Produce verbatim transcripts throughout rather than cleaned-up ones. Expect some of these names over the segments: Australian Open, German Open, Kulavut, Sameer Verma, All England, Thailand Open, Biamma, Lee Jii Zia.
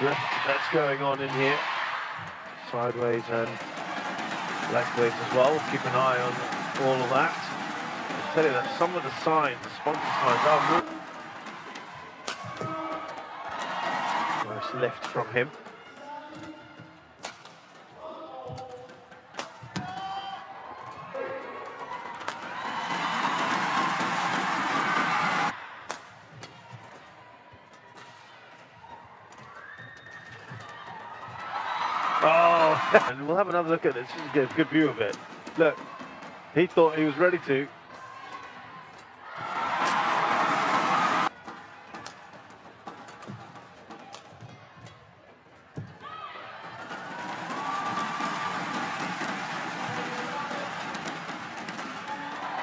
that's going on in here. Sideways and leftways as well. We'll keep an eye on all of that. I'll tell you that some of the signs, the sponsor signs, are moving. Nice lift from him. Oh, and we'll have another look at this. Just get a good view of it. Look, he thought he was ready to.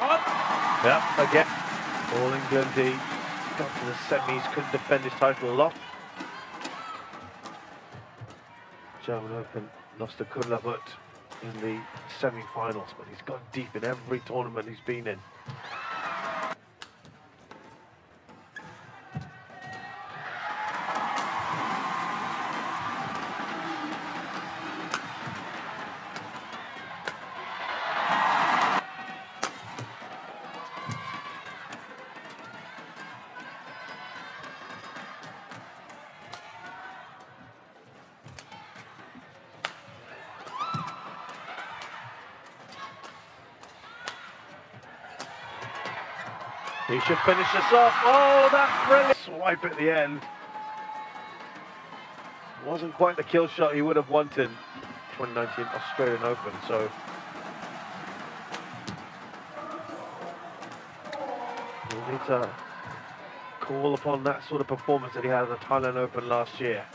Up. Yep, again. All England, he got to the semis, couldn't defend his title a lot. German Open lost to Kulavut in the semi-finals, but he's gone deep in every tournament he's been in. He should finish this off. Oh, that's brilliant. Swipe at the end. Wasn't quite the kill shot he would have wanted. twenty nineteen Australian Open, so. He'll need to call upon that sort of performance that he had at the Thailand Open last year.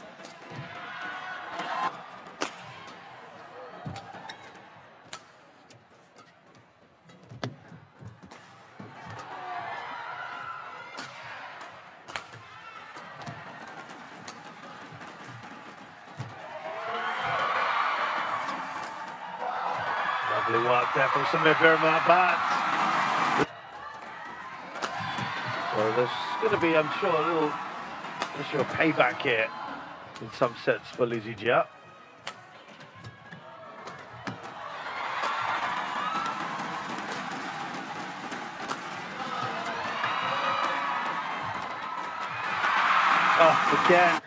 Lovely work there from Sameer Verma, but... So there's going to be, I'm sure, a little issue of payback here in some sets for Lee Jii Zia. Oh, again.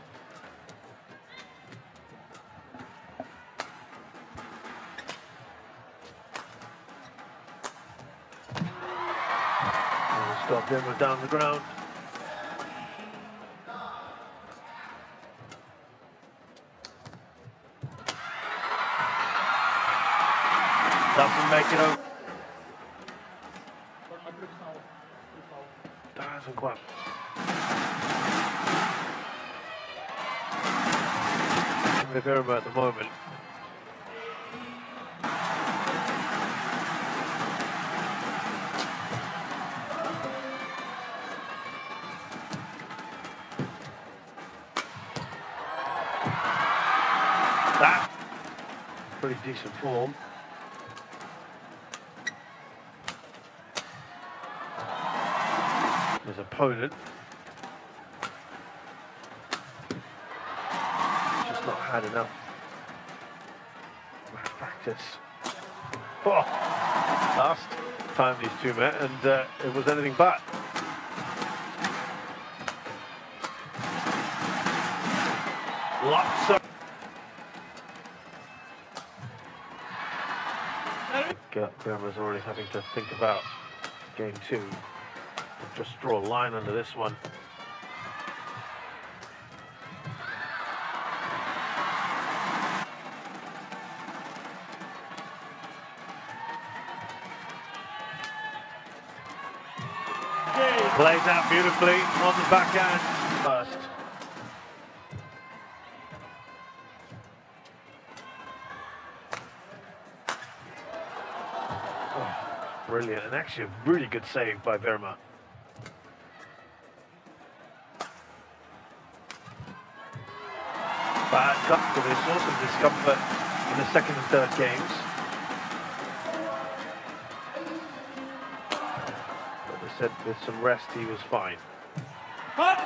Got Biamma down the ground. Doesn't make it over. Doesn't quite. Sameer Verma at the moment. That pretty decent form. His opponent just not had enough practice. Oh, last time these two met, and uh, it was anything but. Lots of. Biamma's already having to think about game two. Just draw a line under this one. Yeah. Plays out beautifully on the backhand first. Brilliant, and actually a really good save by Verma. Bad cut to the source of discomfort in the second and third games. But they said with some rest he was fine. Cut.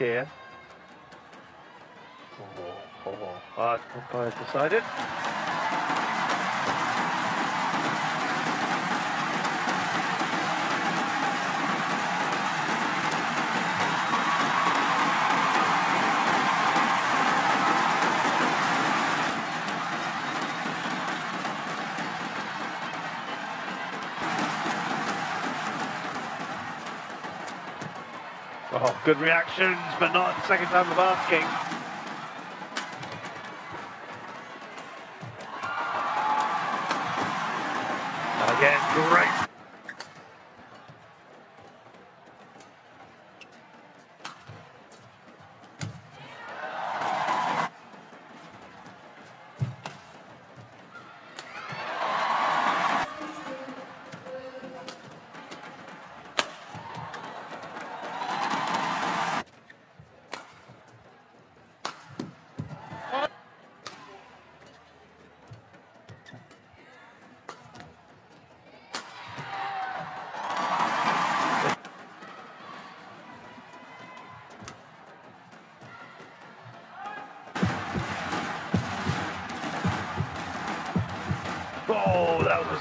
here. Oh, oh, oh. Uh, I've decided. Oh, good reactions, but not second time of asking. Again, great. Oh, that was...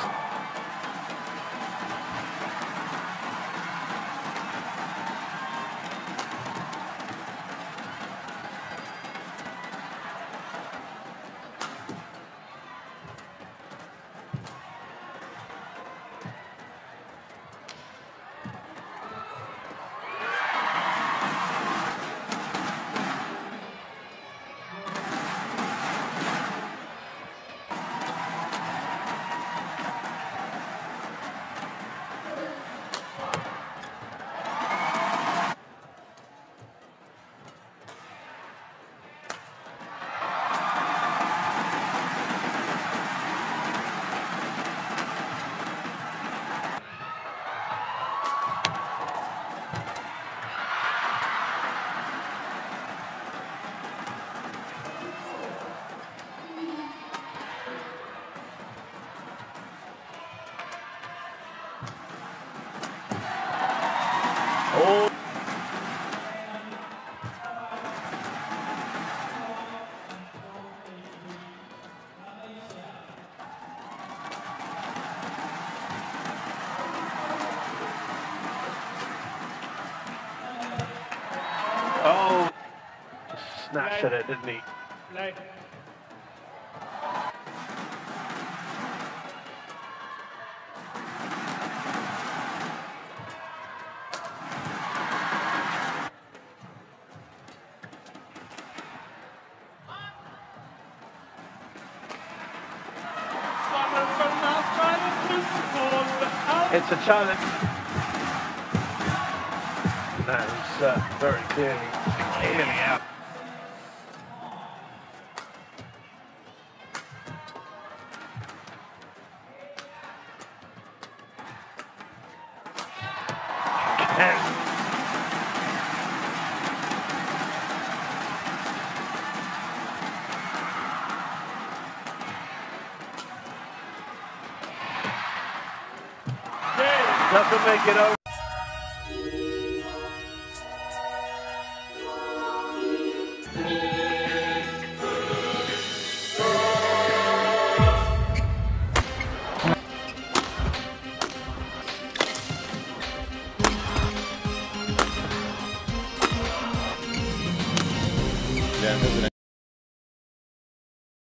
Oh. Oh, just snatched at it, didn't he? Light. It's a challenge. That was uh, very clearly, clearly out. Doesn't make it over. Yeah,